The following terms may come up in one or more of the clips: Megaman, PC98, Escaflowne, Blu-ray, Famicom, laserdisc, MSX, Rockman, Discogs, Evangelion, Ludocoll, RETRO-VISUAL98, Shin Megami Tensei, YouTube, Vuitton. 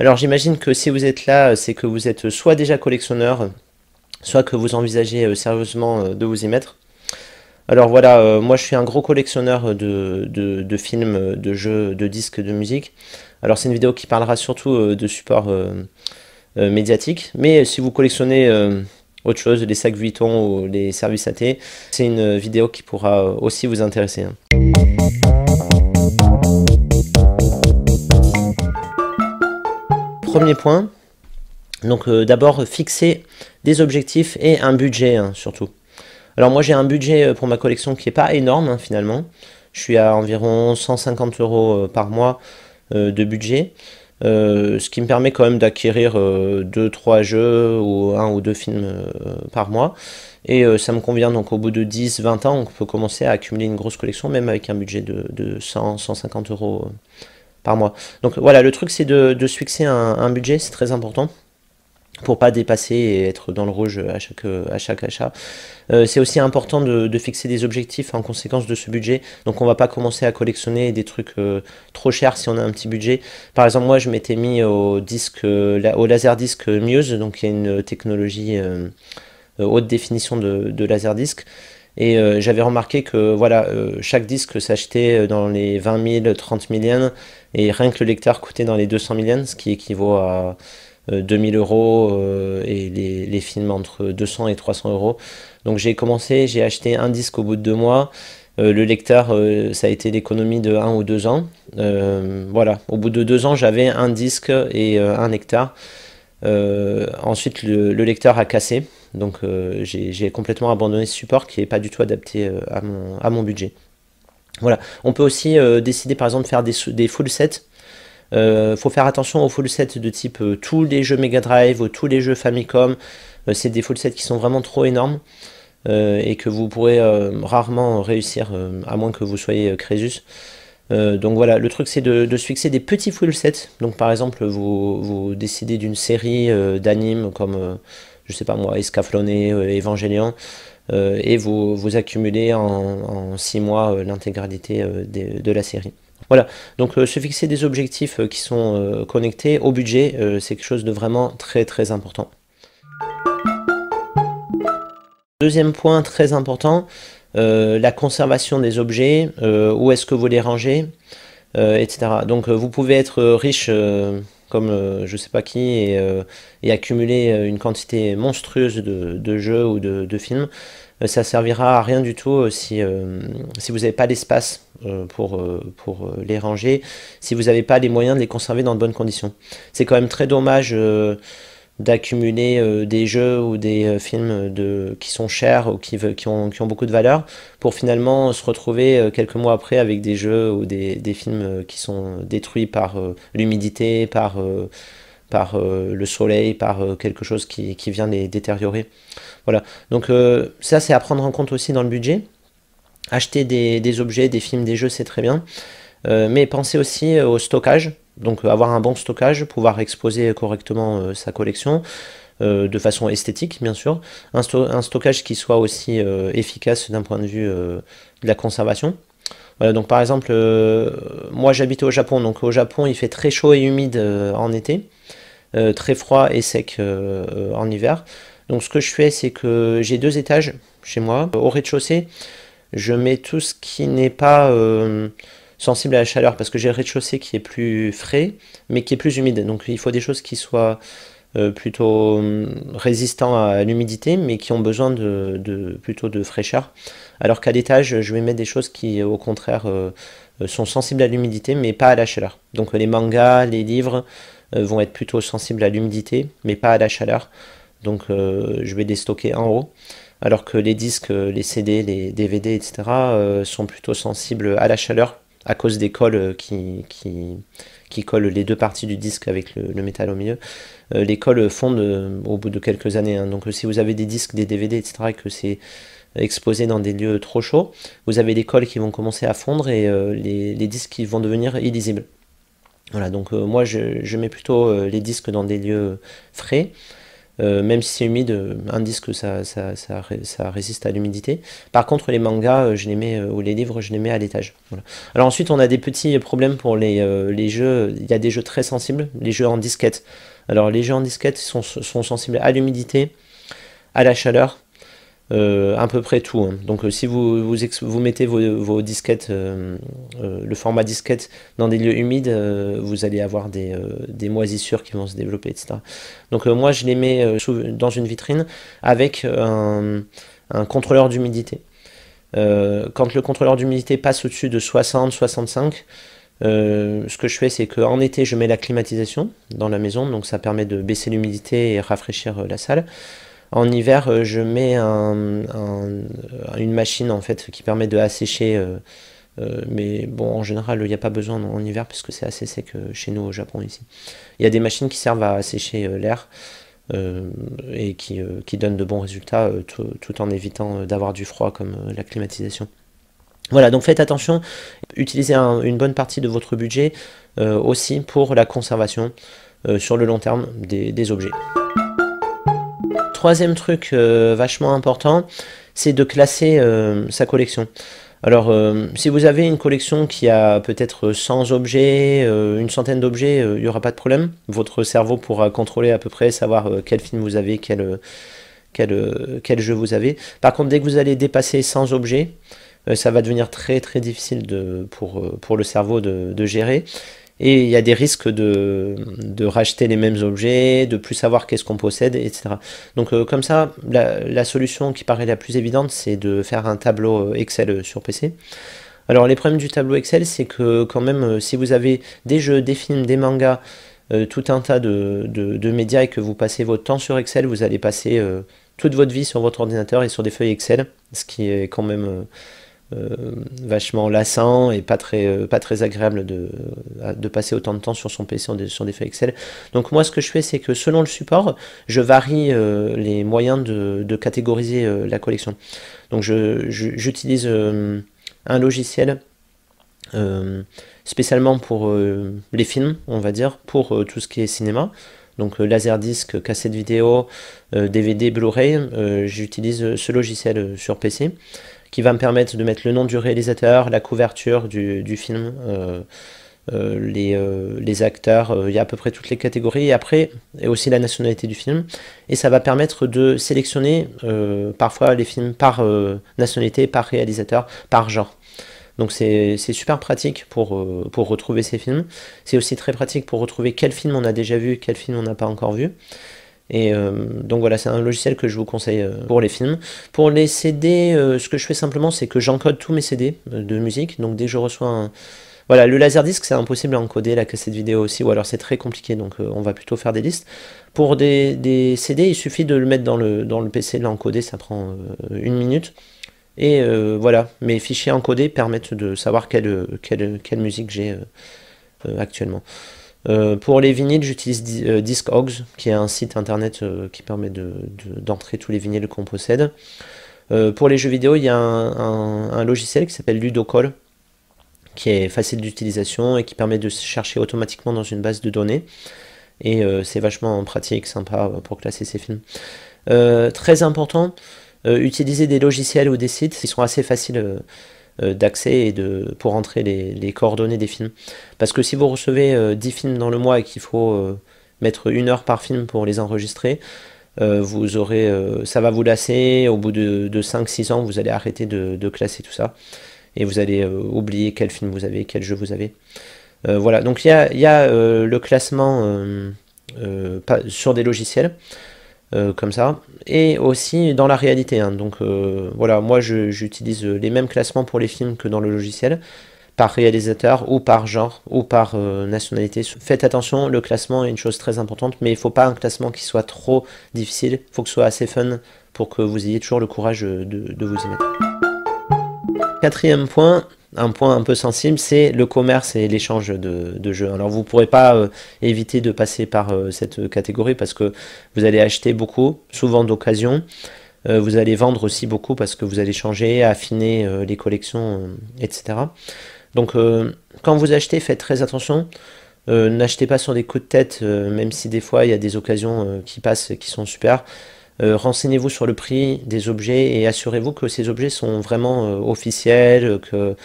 Alors j'imagine que si vous êtes là, c'est que vous êtes soit déjà collectionneur, soit que vous envisagez sérieusement de vous y mettre. Alors voilà, moi je suis un gros collectionneur de films, de jeux, de disques, de musique. Alors c'est une vidéo qui parlera surtout de supports médiatiques, mais si vous collectionnez autre chose, les sacs Vuitton ou les services athées, c'est une vidéo qui pourra aussi vous intéresser. Premier point, donc d'abord fixer des objectifs et un budget surtout. Alors moi j'ai un budget pour ma collection qui n'est pas énorme finalement. Je suis à environ 150 € par mois de budget, ce qui me permet quand même d'acquérir 2-3 jeux ou un ou deux films par mois. Et ça me convient, donc au bout de 10-20 ans, on peut commencer à accumuler une grosse collection même avec un budget de 100-150 € par mois. Donc voilà, le truc c'est de se fixer un budget, c'est très important, pour pas dépasser et être dans le rouge à chaque achat. C'est aussi important de fixer des objectifs en conséquence de ce budget. Donc on va pas commencer à collectionner des trucs trop chers si on a un petit budget. Par exemple moi je m'étais mis au disque, au laserdisc Muse, donc il y a une technologie haute définition de laserdisc. Et j'avais remarqué que voilà, chaque disque s'achetait dans les 20 000, 30 000 yens, et rien que le lecteur coûtait dans les 200 000 yens, ce qui équivaut à 2000 € et les films entre 200 et 300 €. Donc j'ai commencé, j'ai acheté un disque au bout de 2 mois, le lecteur ça a été l'économie de 1 ou 2 ans. Voilà, au bout de 2 ans j'avais un disque et un lecteur. Ensuite le lecteur a cassé, donc j'ai complètement abandonné ce support qui n'est pas du tout adapté à mon budget. Voilà, on peut aussi décider par exemple de faire des full sets. Faut faire attention aux full sets de type tous les jeux Mega Drive ou tous les jeux Famicom. C'est des full sets qui sont vraiment trop énormes et que vous pourrez rarement réussir à moins que vous soyez Crésus. Donc voilà, le truc c'est de se fixer des petits full sets. Donc par exemple vous décidez d'une série d'animes comme je sais pas moi, Escaflowne, Evangelion, et vous accumulez en 6 mois l'intégralité de la série. Voilà, donc se fixer des objectifs qui sont connectés au budget, c'est quelque chose de vraiment très très important. Deuxième point très important, la conservation des objets, où est-ce que vous les rangez, etc. Donc vous pouvez être riche comme je sais pas qui et accumuler une quantité monstrueuse de jeux ou de films. Ça servira à rien du tout si vous n'avez pas l'espace pour les ranger, si vous n'avez pas les moyens de les conserver dans de bonnes conditions. C'est quand même très dommage d'accumuler des jeux ou des films qui sont chers ou qui ont beaucoup de valeur pour finalement se retrouver quelques mois après avec des jeux ou des films qui sont détruits par l'humidité, par le soleil, par quelque chose qui vient les détériorer. Voilà, donc ça c'est à prendre en compte aussi dans le budget. Acheter des objets, des films, des jeux, c'est très bien, mais pensez aussi au stockage, donc avoir un bon stockage, pouvoir exposer correctement sa collection, de façon esthétique bien sûr, un stockage qui soit aussi efficace d'un point de vue de la conservation. Voilà, donc par exemple, moi j'habitais au Japon, donc au Japon il fait très chaud et humide en été, très froid et sec en hiver. Donc ce que je fais, c'est que j'ai 2 étages chez moi. Au rez-de-chaussée, je mets tout ce qui n'est pas sensible à la chaleur, parce que j'ai le rez-de-chaussée qui est plus frais, mais qui est plus humide. Donc il faut des choses qui soient plutôt résistantes à l'humidité, mais qui ont besoin plutôt de fraîcheur. Alors qu'à l'étage, je vais mettre des choses qui, au contraire, sont sensibles à l'humidité, mais pas à la chaleur. Donc les mangas, les livres vont être plutôt sensibles à l'humidité, mais pas à la chaleur. Donc je vais les stocker en haut, alors que les disques, les CD, les DVD, etc. Sont plutôt sensibles à la chaleur à cause des colles qui collent les 2 parties du disque avec le métal au milieu. Les colles fondent au bout de quelques années, hein. Donc si vous avez des disques, des DVD, etc. et que c'est exposé dans des lieux trop chauds, vous avez des colles qui vont commencer à fondre et les disques qui vont devenir illisibles. Voilà, donc moi je mets plutôt les disques dans des lieux frais. Même si c'est humide, un disque ça résiste à l'humidité. Par contre les mangas je les mets, ou les livres je les mets à l'étage. Voilà. Alors ensuite on a des petits problèmes pour les jeux, il y a des jeux très sensibles, les jeux en disquette. Alors les jeux en disquette sont sensibles à l'humidité, à la chaleur, à peu près tout. Hein. Donc si vous mettez vos disquettes, le format disquette dans des lieux humides, vous allez avoir des moisissures qui vont se développer, etc. Donc moi je les mets dans une vitrine avec un contrôleur d'humidité. Quand le contrôleur d'humidité passe au-dessus de 60-65, ce que je fais c'est qu'en été je mets la climatisation dans la maison, donc ça permet de baisser l'humidité et rafraîchir la salle. En hiver, je mets une machine en fait qui permet de assécher, mais bon, en général, il n'y a pas besoin en hiver puisque c'est assez sec chez nous au Japon ici. Il y a des machines qui servent à assécher l'air et qui donnent de bons résultats tout en évitant d'avoir du froid comme la climatisation. Voilà, donc faites attention, utilisez une bonne partie de votre budget aussi pour la conservation sur le long terme des objets. Troisième truc vachement important, c'est de classer sa collection. Alors si vous avez une collection qui a peut-être 100 objets, une centaine d'objets, il n'y aura pas de problème. Votre cerveau pourra contrôler à peu près, savoir quel film vous avez, quel jeu vous avez. Par contre, dès que vous allez dépasser 100 objets, ça va devenir très très difficile pour le cerveau de gérer. Et il y a des risques de racheter les mêmes objets, de plus savoir qu'est-ce qu'on possède, etc. Donc comme ça, la solution qui paraît la plus évidente, c'est de faire un tableau Excel sur PC. Alors les problèmes du tableau Excel, c'est que quand même, si vous avez des jeux, des films, des mangas, tout un tas de médias et que vous passez votre temps sur Excel, vous allez passer toute votre vie sur votre ordinateur et sur des feuilles Excel, ce qui est quand même... vachement lassant et pas très agréable de passer autant de temps sur son PC sur des feuilles Excel. Donc moi ce que je fais c'est que selon le support je varie les moyens de catégoriser la collection. Donc j'utilise un logiciel spécialement pour les films, on va dire, pour tout ce qui est cinéma. Donc laserdisc, cassette vidéo, DVD, Blu-ray, j'utilise ce logiciel sur PC qui va me permettre de mettre le nom du réalisateur, la couverture du film, les acteurs, il y a à peu près toutes les catégories, et après, et aussi la nationalité du film. Et ça va permettre de sélectionner parfois les films par nationalité, par réalisateur, par genre. Donc c'est super pratique pour retrouver ces films. C'est aussi très pratique pour retrouver quel film on a déjà vu, quel film on n'a pas encore vu. Et donc voilà, c'est un logiciel que je vous conseille pour les films. Pour les CD, ce que je fais simplement, c'est que j'encode tous mes CD de musique. Donc dès que je reçois un... Voilà, le laserdisc, c'est impossible à encoder, la cassette vidéo aussi, ou alors c'est très compliqué, donc on va plutôt faire des listes. Pour des CD, il suffit de le mettre dans le PC, l'encoder, ça prend 1 minute. Et voilà, mes fichiers encodés permettent de savoir quelle musique j'ai actuellement. Pour les vinyles, j'utilise Discogs, qui est un site internet qui permet d'entrer tous les vinyles qu'on possède. Pour les jeux vidéo, il y a un logiciel qui s'appelle Ludocoll, qui est facile d'utilisation et qui permet de chercher automatiquement dans une base de données. Et c'est vachement pratique, sympa pour classer ces films. Très important, utiliser des logiciels ou des sites qui sont assez faciles d'accès et pour entrer les coordonnées des films. Parce que si vous recevez 10 films dans le mois et qu'il faut mettre 1 heure par film pour les enregistrer, vous aurez, ça va vous lasser, au bout de 5-6 ans, vous allez arrêter de classer tout ça. Et vous allez oublier quel film vous avez, quel jeu vous avez. Voilà, donc il y a le classement sur des logiciels. Comme ça, et aussi dans la réalité, hein. Donc voilà, moi j'utilise les mêmes classements pour les films que dans le logiciel, par réalisateur, ou par genre, ou par nationalité. Faites attention, le classement est une chose très importante, mais il ne faut pas un classement qui soit trop difficile, il faut que ce soit assez fun pour que vous ayez toujours le courage de vous y mettre. Quatrième point, un point un peu sensible, c'est le commerce et l'échange de jeux. Alors vous ne pourrez pas éviter de passer par cette catégorie parce que vous allez acheter beaucoup, souvent d'occasion. Vous allez vendre aussi beaucoup parce que vous allez changer, affiner les collections, etc. Donc quand vous achetez, faites très attention. N'achetez pas sur des coups de tête, même si des fois il y a des occasions qui passent qui sont super. Renseignez-vous sur le prix des objets et assurez-vous que ces objets sont vraiment officiels. Que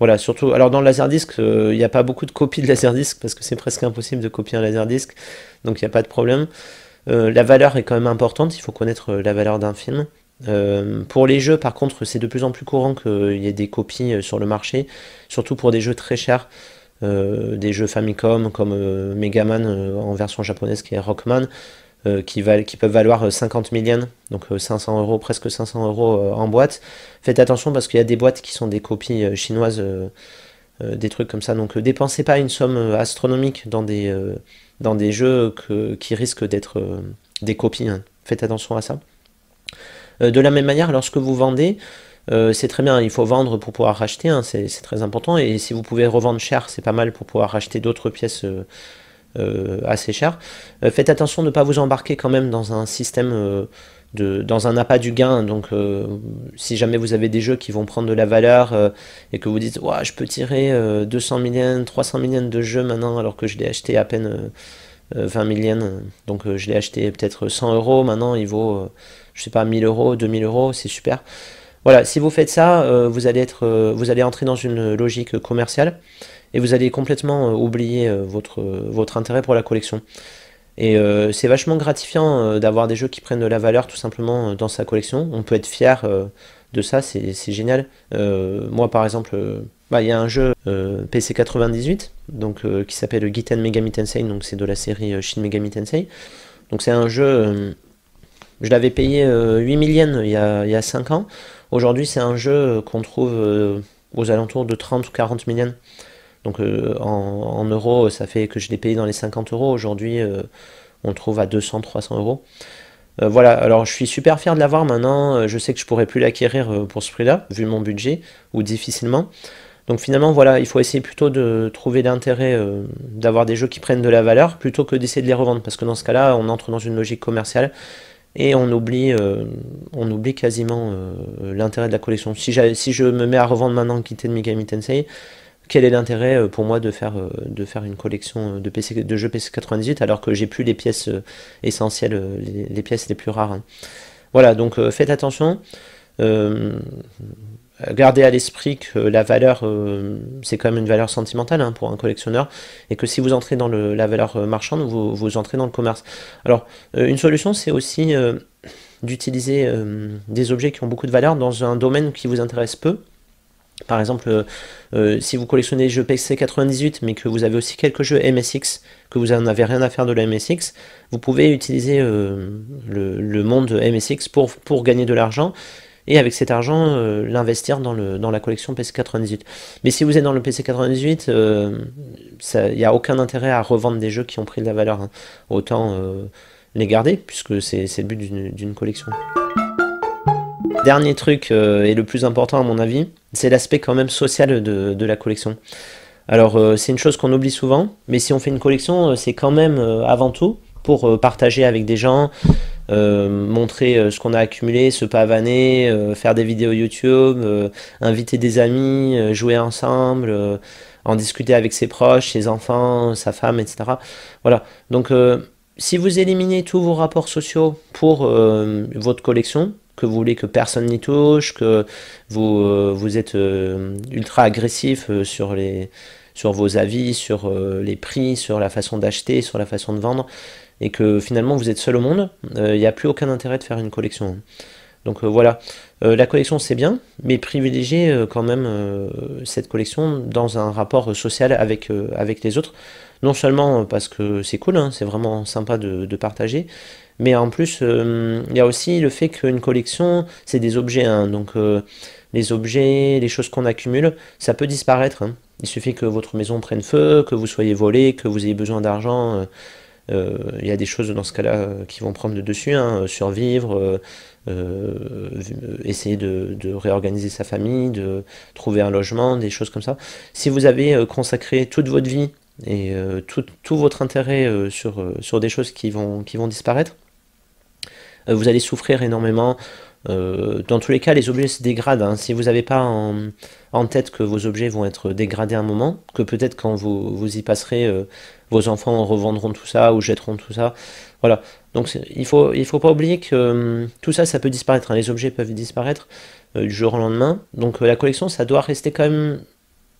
voilà, surtout. Alors dans le laserdisc, il n'y a pas beaucoup de copies de laserdisc parce que c'est presque impossible de copier un laserdisc, donc il n'y a pas de problème. La valeur est quand même importante, il faut connaître la valeur d'un film. Pour les jeux, par contre, c'est de plus en plus courant qu'il y ait des copies sur le marché, surtout pour des jeux très chers. Des jeux Famicom comme Megaman en version japonaise qui est Rockman, qui peuvent valoir 50 000 yens, donc 500 euros, presque 500 € en boîte. Faites attention parce qu'il y a des boîtes qui sont des copies chinoises, des trucs comme ça. Donc dépensez pas une somme astronomique dans des jeux qui risquent d'être des copies, hein. Faites attention à ça. De la même manière, lorsque vous vendez, c'est très bien, il faut vendre pour pouvoir racheter, hein, c'est très important, et si vous pouvez revendre cher, c'est pas mal pour pouvoir racheter d'autres pièces assez chères. Faites attention de ne pas vous embarquer quand même dans un système, dans un appât du gain, donc si jamais vous avez des jeux qui vont prendre de la valeur et que vous dites « Ouah, je peux tirer 200 000 yens, 300 000 yens de jeu maintenant alors que je l'ai acheté à peine 20 000 yens, donc je l'ai acheté peut-être 100 €, maintenant il vaut, je sais pas, 1000 €, 2000 €, c'est super ». Voilà, si vous faites ça, vous allez entrer dans une logique commerciale et vous allez complètement oublier votre intérêt pour la collection. Et c'est vachement gratifiant d'avoir des jeux qui prennent de la valeur tout simplement dans sa collection. On peut être fier de ça, c'est génial. Moi par exemple, il y a un jeu PC98 donc, qui s'appelle Shin Megami Tensei, donc c'est de la série Shin Megami Tensei. Donc c'est un jeu, je l'avais payé 8000 yens il y a 5 ans. Aujourd'hui, c'est un jeu qu'on trouve aux alentours de 30 ou 40 000 yens. Donc en euros, ça fait que je l'ai payé dans les 50 €. Aujourd'hui, on trouve à 200, 300 €. Voilà, alors je suis super fier de l'avoir maintenant. Je sais que je ne pourrais plus l'acquérir pour ce prix-là, vu mon budget, ou difficilement. Donc finalement, voilà, il faut essayer plutôt de trouver l'intérêt d'avoir des jeux qui prennent de la valeur, plutôt que d'essayer de les revendre. Parce que dans ce cas-là, on entre dans une logique commerciale. Et on oublie quasiment l'intérêt de la collection. Si je me mets à revendre maintenant Shin Megami Tensei, quel est l'intérêt pour moi de faire une collection de jeux PC98 alors que j'ai plus les pièces essentielles, les pièces les plus rares, hein. Voilà, donc faites attention. Gardez à l'esprit que la valeur, c'est quand même une valeur sentimentale, hein, pour un collectionneur, et que si vous entrez dans la valeur marchande, vous entrez dans le commerce. Alors, une solution, c'est aussi d'utiliser des objets qui ont beaucoup de valeur dans un domaine qui vous intéresse peu. Par exemple, si vous collectionnez les jeux PC98, mais que vous avez aussi quelques jeux MSX, que vous n'en avez rien à faire de la MSX, vous pouvez utiliser le monde MSX pour gagner de l'argent, et avec cet argent, l'investir dans la collection PC98. Mais si vous êtes dans le PC98, il n'y a aucun intérêt à revendre des jeux qui ont pris de la valeur, hein. Autant les garder, puisque c'est le but d'une collection. Dernier truc, et le plus important à mon avis, c'est l'aspect quand même social de la collection. Alors c'est une chose qu'on oublie souvent, mais si on fait une collection, c'est quand même avant tout pour partager avec des gens, montrer ce qu'on a accumulé, se pavaner, faire des vidéos YouTube, inviter des amis, jouer ensemble, en discuter avec ses proches, ses enfants, sa femme, etc. Voilà, donc si vous éliminez tous vos rapports sociaux pour votre collection, que vous voulez que personne n'y touche, que vous êtes ultra agressif sur vos avis, sur les prix, sur la façon d'acheter, sur la façon de vendre, et que finalement vous êtes seul au monde, il n'y a plus aucun intérêt de faire une collection. Donc voilà, la collection c'est bien, mais privilégiez quand même cette collection dans un rapport social avec les autres, non seulement parce que c'est cool, hein, c'est vraiment sympa de partager, mais en plus il y a aussi le fait qu'une collection c'est des objets, hein, donc les objets, les choses qu'on accumule, ça peut disparaître, hein. Il suffit que votre maison prenne feu, que vous soyez volé, que vous ayez besoin d'argent, il y a des choses dans ce cas-là qui vont prendre le dessus, hein, survivre, essayer de réorganiser sa famille, de trouver un logement, des choses comme ça. Si vous avez consacré toute votre vie et tout votre intérêt sur des choses qui vont disparaître, vous allez souffrir énormément. Dans tous les cas, les objets se dégradent, hein. Si vous n'avez pas en tête que vos objets vont être dégradés à un moment, que peut-être quand vous y passerez, vos enfants revendront tout ça ou jetteront tout ça, voilà. Donc il faut pas oublier que tout ça, ça peut disparaître, hein. Les objets peuvent disparaître du jour au lendemain, donc la collection, ça doit rester quand même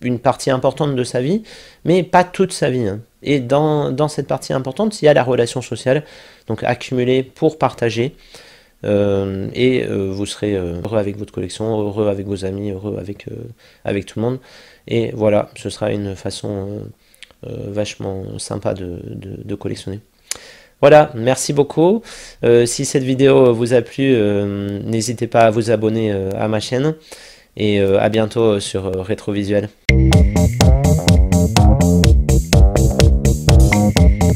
une partie importante de sa vie, mais pas toute sa vie, hein. Et dans cette partie importante, il y a la relation sociale, donc accumuler pour partager. Vous serez heureux avec votre collection, heureux avec vos amis, heureux avec tout le monde. Et voilà, ce sera une façon vachement sympa de collectionner. Voilà, merci beaucoup. Si cette vidéo vous a plu, n'hésitez pas à vous abonner à ma chaîne. Et à bientro sur RETRO-VISUAL98.